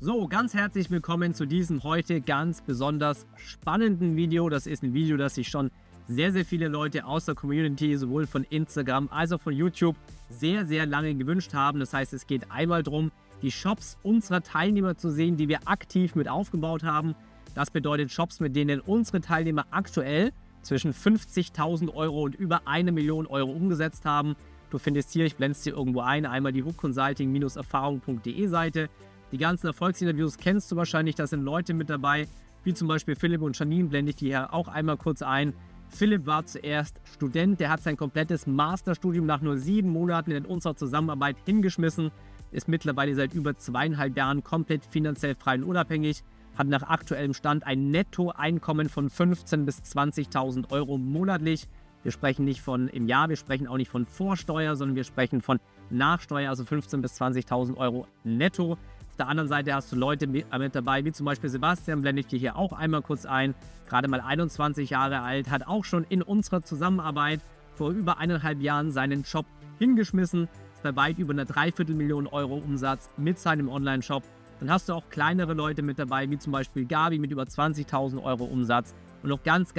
So, ganz herzlich willkommen zu diesem heute ganz besonders spannenden Video. Das ist ein Video, das sich schon sehr, sehr viele Leute aus der Community, sowohl von Instagram als auch von YouTube, sehr, sehr lange gewünscht haben. Das heißt, es geht einmal darum, die Shops unserer Teilnehmer zu sehen, die wir aktiv mit aufgebaut haben. Das bedeutet Shops, mit denen unsere Teilnehmer aktuell zwischen 50.000 Euro und über 1 Million Euro umgesetzt haben. Du findest hier, ich blende es dir irgendwo ein, einmal die hookconsulting-erfahrungen.de Seite. Die ganzen Erfolgsinterviews kennst du wahrscheinlich, da sind Leute mit dabei, wie zum Beispiel Philipp und Janine, blende ich die hier auch einmal kurz ein. Philipp war zuerst Student, der hat sein komplettes Masterstudium nach nur 7 Monaten in unserer Zusammenarbeit hingeschmissen, ist mittlerweile seit über 2,5 Jahren komplett finanziell frei und unabhängig, hat nach aktuellem Stand ein Nettoeinkommen von 15.000 bis 20.000 Euro monatlich. Wir sprechen nicht von im Jahr, wir sprechen auch nicht von Vorsteuer, sondern wir sprechen von Nachsteuer, also 15.000 bis 20.000 Euro netto. Auf der anderen Seite hast du Leute mit dabei, wie zum Beispiel Sebastian, blende ich dir hier auch einmal kurz ein, gerade mal 21 Jahre alt, hat auch schon in unserer Zusammenarbeit vor über 1,5 Jahren seinen Shop hingeschmissen, ist bei weit über einer 3/4 Million Euro Umsatz mit seinem Online-Shop. Dann hast du auch kleinere Leute mit dabei, wie zum Beispiel Gabi mit über 20.000 Euro Umsatz und noch ganz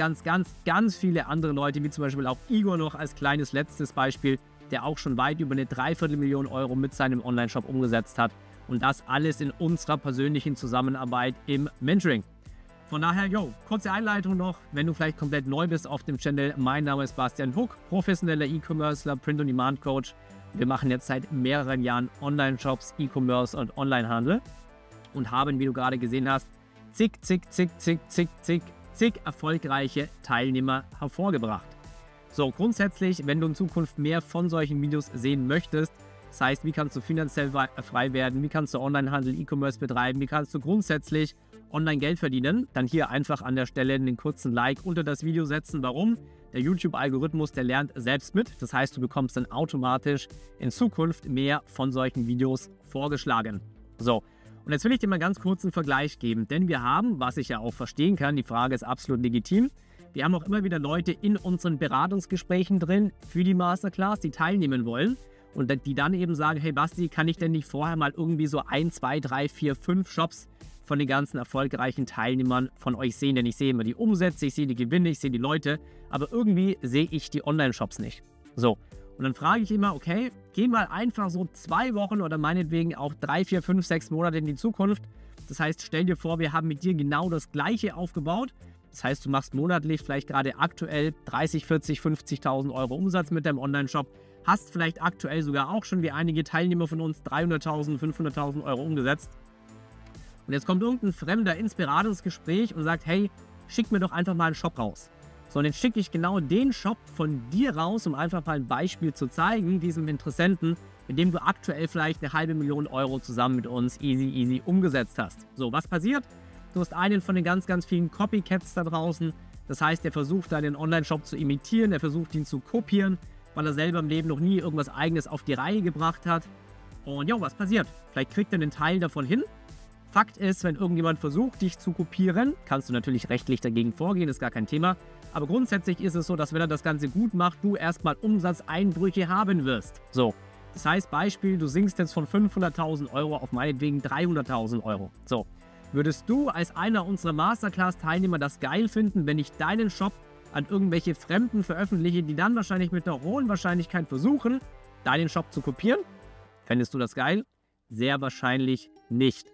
viele andere Leute, wie zum Beispiel auch Igor noch als kleines letztes Beispiel, der auch schon weit über eine 3/4 Million Euro mit seinem Online-Shop umgesetzt hat. Und das alles in unserer persönlichen Zusammenarbeit im Mentoring. Von daher, yo, kurze Einleitung noch, wenn du vielleicht komplett neu bist auf dem Channel. Mein Name ist Bastian Hook, professioneller E-Commercer, Print-on-Demand-Coach. Wir machen jetzt seit mehreren Jahren Online-Shops, E-Commerce und Online-Handel und haben, wie du gerade gesehen hast, zig erfolgreiche Teilnehmer hervorgebracht. So, grundsätzlich, wenn du in Zukunft mehr von solchen Videos sehen möchtest, das heißt, wie kannst du finanziell frei werden, wie kannst du Onlinehandel, E-Commerce betreiben, wie kannst du grundsätzlich online Geld verdienen, dann hier einfach an der Stelle einen kurzen Like unter das Video setzen. Warum? Der YouTube-Algorithmus, der lernt selbst mit. Das heißt, du bekommst dann automatisch in Zukunft mehr von solchen Videos vorgeschlagen. So, und jetzt will ich dir mal ganz kurz einen Vergleich geben, denn wir haben, was ich ja auch verstehen kann, die Frage ist absolut legitim, wir haben auch immer wieder Leute in unseren Beratungsgesprächen drin für die Masterclass, die teilnehmen wollen. Und die dann eben sagen, hey Basti, kann ich denn nicht vorher mal irgendwie so 1, 2, 3, 4, 5 Shops von den ganzen erfolgreichen Teilnehmern von euch sehen? Denn ich sehe immer die Umsätze, ich sehe die Gewinne, ich sehe die Leute, aber irgendwie sehe ich die Online-Shops nicht. So, und dann frage ich immer, okay, geh mal einfach so 2 Wochen oder meinetwegen auch 3, 4, 5, 6 Monate in die Zukunft. Das heißt, stell dir vor, wir haben mit dir genau das Gleiche aufgebaut. Das heißt, du machst monatlich vielleicht gerade aktuell 30, 40, 50.000 Euro Umsatz mit deinem Online-Shop. Hast vielleicht aktuell sogar auch schon wie einige Teilnehmer von uns 300.000, 500.000 Euro umgesetzt. Und jetzt kommt irgendein Fremder ins Beratungsgespräch und sagt, hey, schick mir doch einfach mal einen Shop raus. So, und dann schicke ich genau den Shop von dir raus, um einfach mal ein Beispiel zu zeigen, diesem Interessenten, mit dem du aktuell vielleicht 0,5 Million Euro zusammen mit uns easy umgesetzt hast. So, was passiert? Du hast einen von den ganz vielen Copycats da draußen. Das heißt, der versucht deinen Online-Shop zu imitieren, der versucht ihn zu kopieren, weil er selber im Leben noch nie irgendwas Eigenes auf die Reihe gebracht hat. Und ja, was passiert? Vielleicht kriegt er einen Teil davon hin. Fakt ist, wenn irgendjemand versucht, dich zu kopieren, kannst du natürlich rechtlich dagegen vorgehen, ist gar kein Thema. Aber grundsätzlich ist es so, dass wenn er das Ganze gut macht, du erstmal Umsatzeinbrüche haben wirst. So, das heißt Beispiel, du sinkst jetzt von 500.000 Euro auf meinetwegen 300.000 Euro. So, würdest du als einer unserer Masterclass-Teilnehmer das geil finden, wenn ich deinen Shop an irgendwelche Fremden veröffentliche, die dann wahrscheinlich mit einer hohen Wahrscheinlichkeit versuchen, deinen Shop zu kopieren? Fändest du das geil? Sehr wahrscheinlich nicht.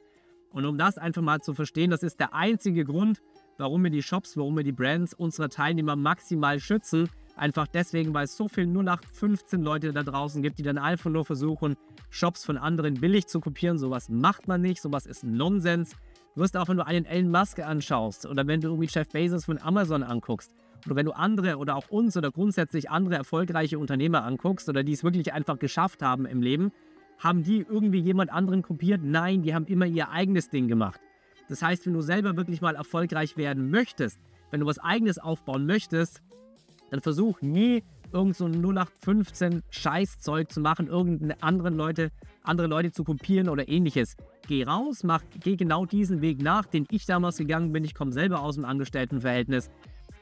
Und um das einfach mal zu verstehen, das ist der einzige Grund, warum wir die Shops, warum wir die Brands unserer Teilnehmer maximal schützen. Einfach deswegen, weil es so viel 0815 Leute da draußen gibt, die dann einfach nur versuchen, Shops von anderen billig zu kopieren. Sowas macht man nicht, sowas ist Nonsens. Du wirst auch, wenn du einen Elon Musk anschaust oder wenn du irgendwie Jeff Bezos von Amazon anguckst, oder wenn du andere oder auch uns oder grundsätzlich andere erfolgreiche Unternehmer anguckst oder die es wirklich einfach geschafft haben im Leben, haben die irgendwie jemand anderen kopiert? Nein, die haben immer ihr eigenes Ding gemacht. Das heißt, wenn du selber wirklich mal erfolgreich werden möchtest, wenn du was Eigenes aufbauen möchtest, dann versuch nie irgend so ein 0815 Scheißzeug zu machen, irgendeine andere Leute zu kopieren oder ähnliches. Geh raus, geh genau diesen Weg nach, den ich damals gegangen bin. Ich komme selber aus dem Angestelltenverhältnis.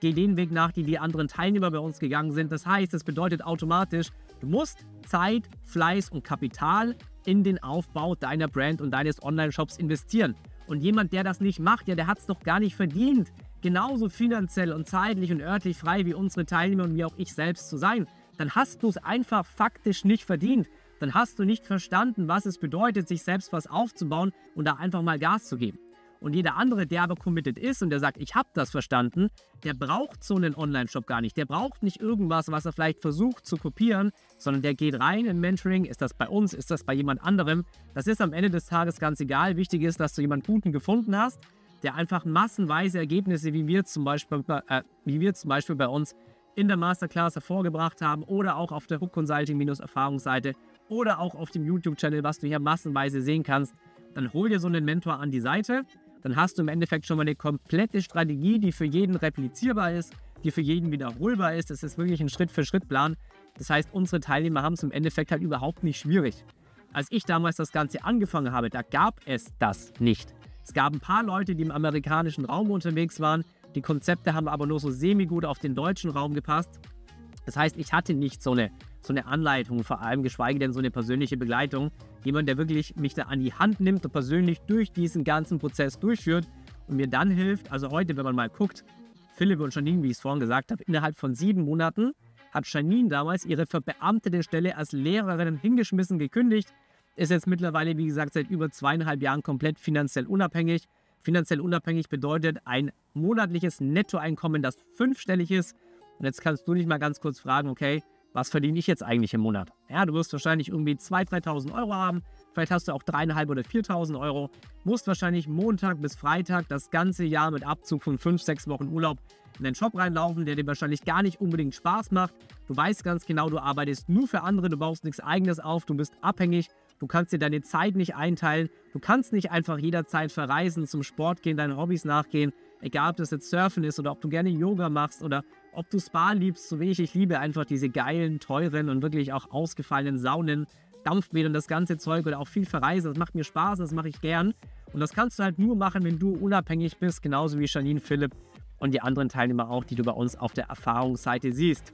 Geh den Weg nach, die anderen Teilnehmer bei uns gegangen sind. Das heißt, das bedeutet automatisch, du musst Zeit, Fleiß und Kapital in den Aufbau deiner Brand und deines Online-Shops investieren. Und jemand, der das nicht macht, ja, der hat es doch gar nicht verdient, genauso finanziell und zeitlich und örtlich frei wie unsere Teilnehmer und wie auch ich selbst zu sein. Dann hast du es einfach faktisch nicht verdient. Dann hast du nicht verstanden, was es bedeutet, sich selbst was aufzubauen und da einfach mal Gas zu geben. Und jeder andere, der aber committed ist und der sagt, ich habe das verstanden, der braucht so einen Online-Shop gar nicht. Der braucht nicht irgendwas, was er vielleicht versucht zu kopieren, sondern der geht rein in Mentoring. Ist das bei uns? Ist das bei jemand anderem? Das ist am Ende des Tages ganz egal. Wichtig ist, dass du jemanden Guten gefunden hast, der einfach massenweise Ergebnisse, wie wir zum Beispiel bei uns in der Masterclass hervorgebracht haben oder auch auf der hookconsulting-erfahrungsseite oder auch auf dem YouTube-Channel, was du hier massenweise sehen kannst. Dann hol dir so einen Mentor an die Seite. Dann hast du im Endeffekt schon mal eine komplette Strategie, die für jeden replizierbar ist, die für jeden wiederholbar ist. Das ist wirklich ein Schritt-für-Schritt-Plan. Das heißt, unsere Teilnehmer haben es im Endeffekt halt überhaupt nicht schwierig. Als ich damals das Ganze angefangen habe, da gab es das nicht. Es gab ein paar Leute, die im amerikanischen Raum unterwegs waren. Die Konzepte haben aber nur so semi-gut auf den deutschen Raum gepasst. Das heißt, ich hatte nicht so eine Anleitung, vor allem geschweige denn so eine persönliche Begleitung. Jemand, der wirklich mich da an die Hand nimmt und persönlich durch diesen ganzen Prozess durchführt und mir dann hilft. Also heute, wenn man mal guckt, Philipp und Janine, wie ich es vorhin gesagt habe, innerhalb von 7 Monaten hat Janine damals ihre verbeamtete Stelle als Lehrerin hingeschmissen, gekündigt, ist jetzt mittlerweile, wie gesagt, seit über 2,5 Jahren komplett finanziell unabhängig. Finanziell unabhängig bedeutet ein monatliches Nettoeinkommen, das 5-stellig ist. Und jetzt kannst du dich mal ganz kurz fragen, okay, was verdiene ich jetzt eigentlich im Monat? Ja, du wirst wahrscheinlich irgendwie 2.000, 3.000 Euro haben. Vielleicht hast du auch 3.500 oder 4.000 Euro. Musst wahrscheinlich Montag bis Freitag das ganze Jahr mit Abzug von 5, 6 Wochen Urlaub in deinen Job reinlaufen, der dir wahrscheinlich gar nicht unbedingt Spaß macht. Du weißt ganz genau, du arbeitest nur für andere, du baust nichts Eigenes auf, du bist abhängig, du kannst dir deine Zeit nicht einteilen, du kannst nicht einfach jederzeit verreisen, zum Sport gehen, deinen Hobbys nachgehen, egal ob das jetzt Surfen ist oder ob du gerne Yoga machst oder ob du Spa liebst, so wie ich. Ich liebe einfach diese geilen, teuren und wirklich auch ausgefallenen Saunen, Dampfbäder und das ganze Zeug oder auch viel verreisen. Das macht mir Spaß, das mache ich gern. Und das kannst du halt nur machen, wenn du unabhängig bist, genauso wie Janine, Philipp und die anderen Teilnehmer auch, die du bei uns auf der Erfahrungsseite siehst.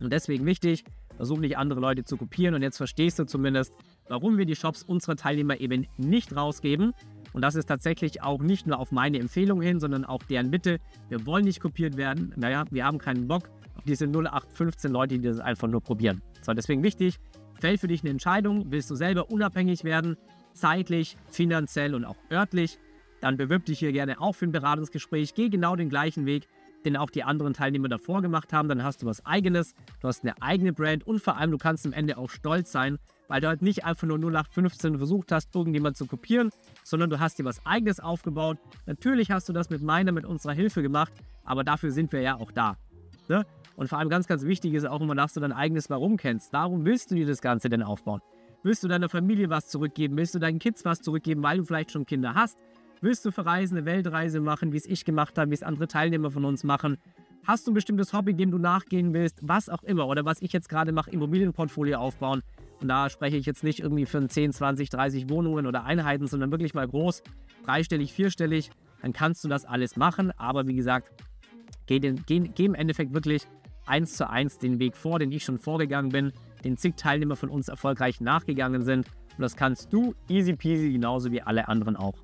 Und deswegen wichtig, versuch nicht andere Leute zu kopieren. Und jetzt verstehst du zumindest, warum wir die Shops unserer Teilnehmer eben nicht rausgeben. Und das ist tatsächlich auch nicht nur auf meine Empfehlung hin, sondern auch deren Bitte. Wir wollen nicht kopiert werden. Naja, wir haben keinen Bock auf diese 0815 Leute, die das einfach nur probieren. So, deswegen wichtig, fällt für dich eine Entscheidung. Willst du selber unabhängig werden, zeitlich, finanziell und auch örtlich? Dann bewirb dich hier gerne auch für ein Beratungsgespräch. Geh genau den gleichen Weg, den auch die anderen Teilnehmer davor gemacht haben. Dann hast du was Eigenes, du hast eine eigene Brand und vor allem, du kannst am Ende auch stolz sein, weil du halt nicht einfach nur 0815 versucht hast, irgendjemand zu kopieren, sondern du hast dir was Eigenes aufgebaut. Natürlich hast du das mit unserer Hilfe gemacht, aber dafür sind wir ja auch da. Ne? Und vor allem ganz, ganz wichtig ist auch immer, dass du dein eigenes Warum kennst. Warum willst du dir das Ganze denn aufbauen? Willst du deiner Familie was zurückgeben? Willst du deinen Kids was zurückgeben, weil du vielleicht schon Kinder hast? Willst du verreisen, eine Weltreise machen, wie es ich gemacht habe, wie es andere Teilnehmer von uns machen? Hast du ein bestimmtes Hobby, dem du nachgehen willst? Was auch immer. Oder was ich jetzt gerade mache, Immobilienportfolio aufbauen. Und da spreche ich jetzt nicht irgendwie von 10, 20, 30 Wohnungen oder Einheiten, sondern wirklich mal groß, 3-stellig, 4-stellig, dann kannst du das alles machen. Aber wie gesagt, geh im Endeffekt wirklich 1:1 den Weg vor, den ich schon vorgegangen bin, den zig Teilnehmer von uns erfolgreich nachgegangen sind. Und das kannst du easy peasy genauso wie alle anderen auch.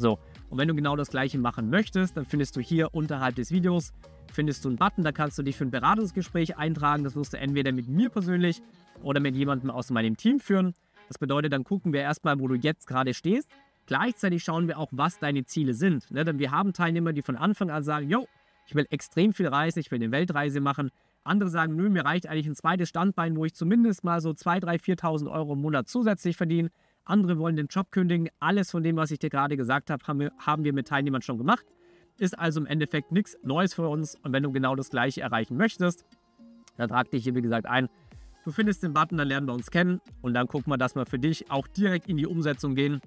So, und wenn du genau das Gleiche machen möchtest, dann findest du hier unterhalb des Videos, findest du einen Button, da kannst du dich für ein Beratungsgespräch eintragen. Das wirst du entweder mit mir persönlich oder mit jemandem aus meinem Team führen. Das bedeutet, dann gucken wir erstmal, wo du jetzt gerade stehst. Gleichzeitig schauen wir auch, was deine Ziele sind. Ne? Denn wir haben Teilnehmer, die von Anfang an sagen, yo, ich will extrem viel reisen, ich will eine Weltreise machen. Andere sagen, nö, mir reicht eigentlich ein zweites Standbein, wo ich zumindest mal so 2.000, 3.000, 4.000 Euro im Monat zusätzlich verdiene. Andere wollen den Job kündigen. Alles von dem, was ich dir gerade gesagt habe, haben wir mit Teilnehmern schon gemacht. Ist also im Endeffekt nichts Neues für uns. Und wenn du genau das Gleiche erreichen möchtest, dann trag dich hier, wie gesagt, ein. Du findest den Button, dann lernen wir uns kennen und dann gucken wir, dass wir für dich auch direkt in die Umsetzung gehen.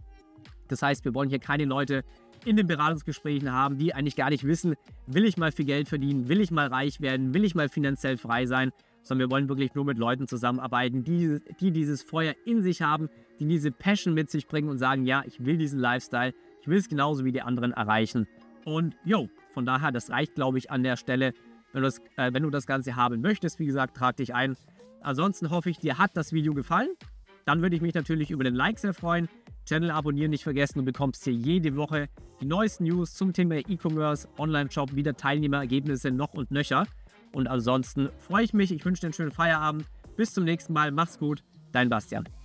Das heißt, wir wollen hier keine Leute in den Beratungsgesprächen haben, die eigentlich gar nicht wissen, will ich mal viel Geld verdienen, will ich mal reich werden, will ich mal finanziell frei sein, sondern wir wollen wirklich nur mit Leuten zusammenarbeiten, die dieses Feuer in sich haben, die diese Passion mit sich bringen und sagen, ja, ich will diesen Lifestyle, ich will es genauso wie die anderen erreichen. Und jo, von daher, das reicht, glaube ich, an der Stelle. Wenn du das Ganze haben möchtest, wie gesagt, trag dich ein. Ansonsten hoffe ich, dir hat das Video gefallen. dann würde ich mich natürlich über den Like sehr freuen. Channel abonnieren nicht vergessen und bekommst hier jede Woche die neuesten News zum Thema E-Commerce, Online-Shop, wieder Teilnehmerergebnisse noch und nöcher. Und ansonsten freue ich mich. Ich wünsche dir einen schönen Feierabend. Bis zum nächsten Mal. Mach's gut. Dein Bastian.